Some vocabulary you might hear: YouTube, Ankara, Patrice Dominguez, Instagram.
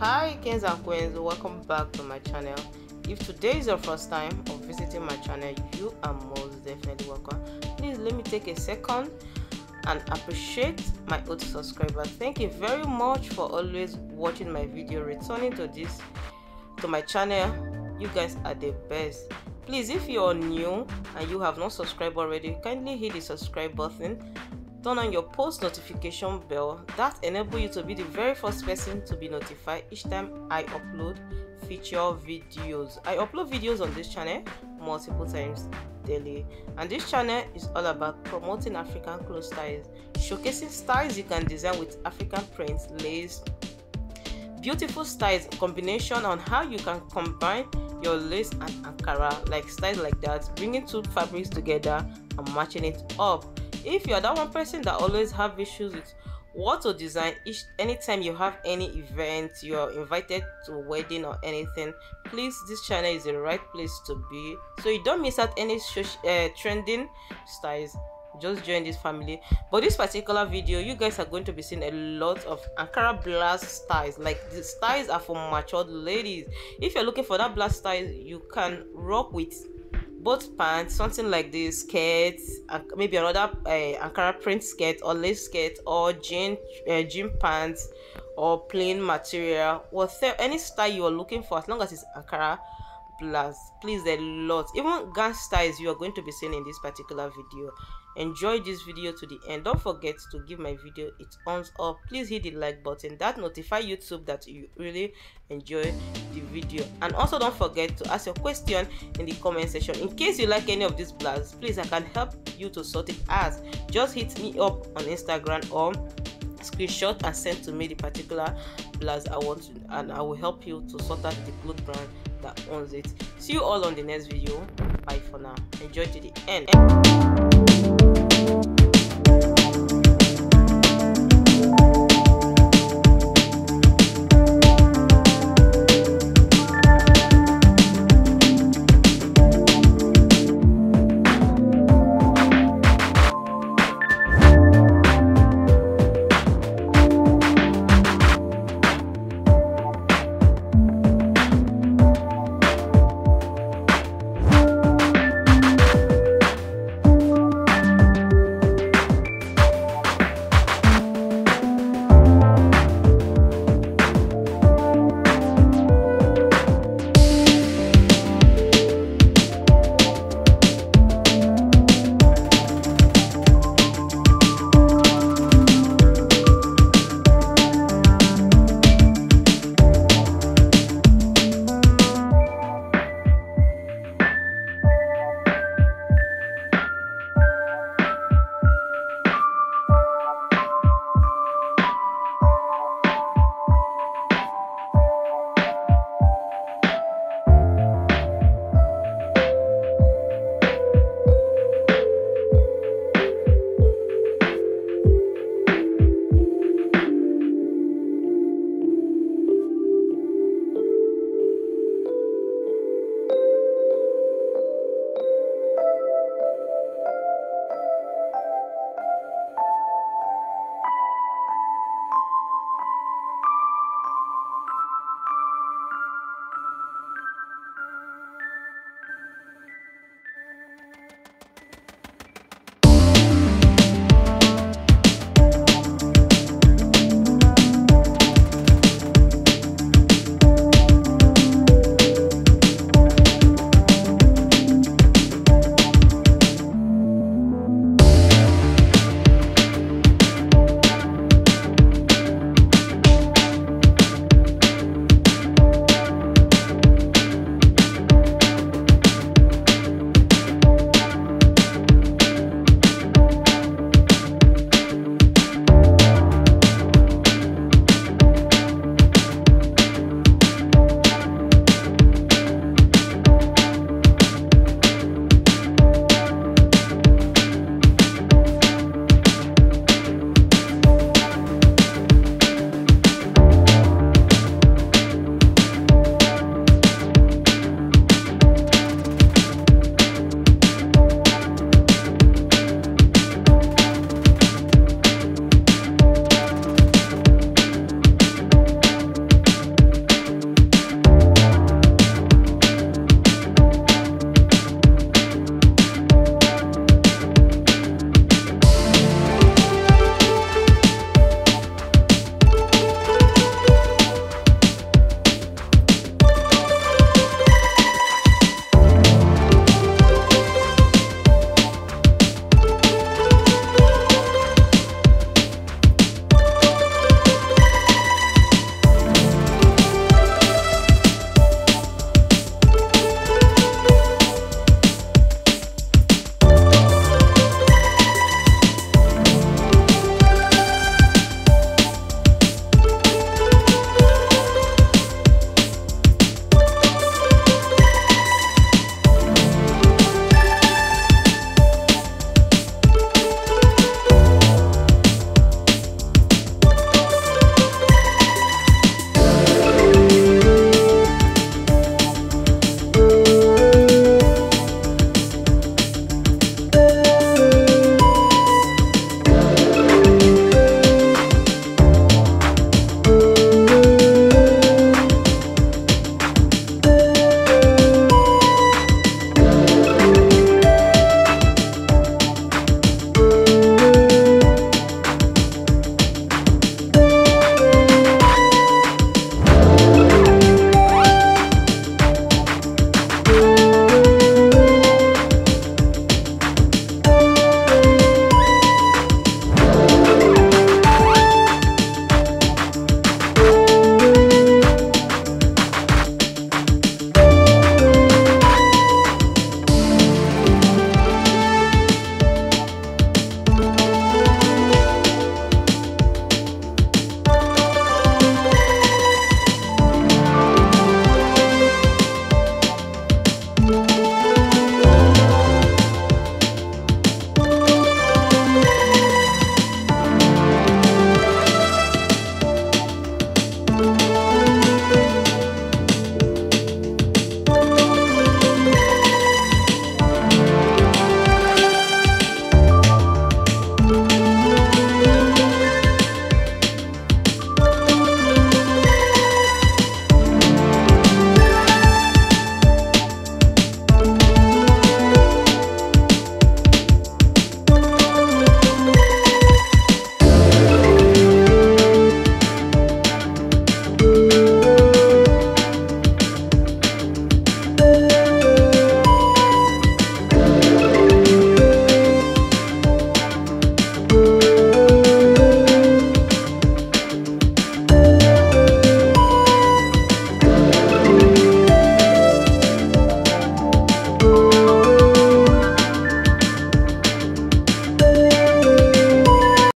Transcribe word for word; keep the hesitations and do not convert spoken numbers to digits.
Hi Kings and Queens, welcome back to my channel. If today is your first time of visiting my channel, you are most definitely welcome. Please let me take a second and appreciate my old subscriber. Thank you very much for always watching my video, returning to this to my channel. You guys are the best. Please, if you are new and you have not subscribed already, kindly hit the subscribe button. Turn on your post notification bell. That enables you to be the very first person to be notified each time I upload feature videos. I upload videos on this channel multiple times daily, and this channel is all about promoting African clothes styles, showcasing styles you can design with African prints, lace, beautiful styles, combination on how you can combine your lace and Ankara, like styles like that, bringing two fabrics together and matching it up. If you are that one person that always have issues with what to design, each anytime you have any event, you are invited to a wedding or anything, please, this channel is the right place to be, so you don't miss out any uh, trending styles. Just join this family. But this particular video, you guys are going to be seeing a lot of Ankara blast styles. Like, the styles are for matured ladies. If you're looking for that blast style, you can rock with both pants, something like this, skirt, maybe another uh, Ankara print skirt or lace skirt, or jean uh, jean pants, or plain material, whatever, any style you are looking for, as long as it's Ankara plus. Please, a lot, even gang styles you are going to be seeing in this particular video. Enjoy this video to the end. Don't forget to give my video a thumbs up. Please hit the like button, that notify YouTube that you really enjoy the video. And also don't forget to ask your question in the comment section. In case you like any of these blasts, please, I can help you to sort it out. Just hit me up on Instagram or screenshot and send to me the particular blast I want to, and I will help you to sort out the cloth brand that owns it. See you all on the next video. Bye for now. Enjoy to the end.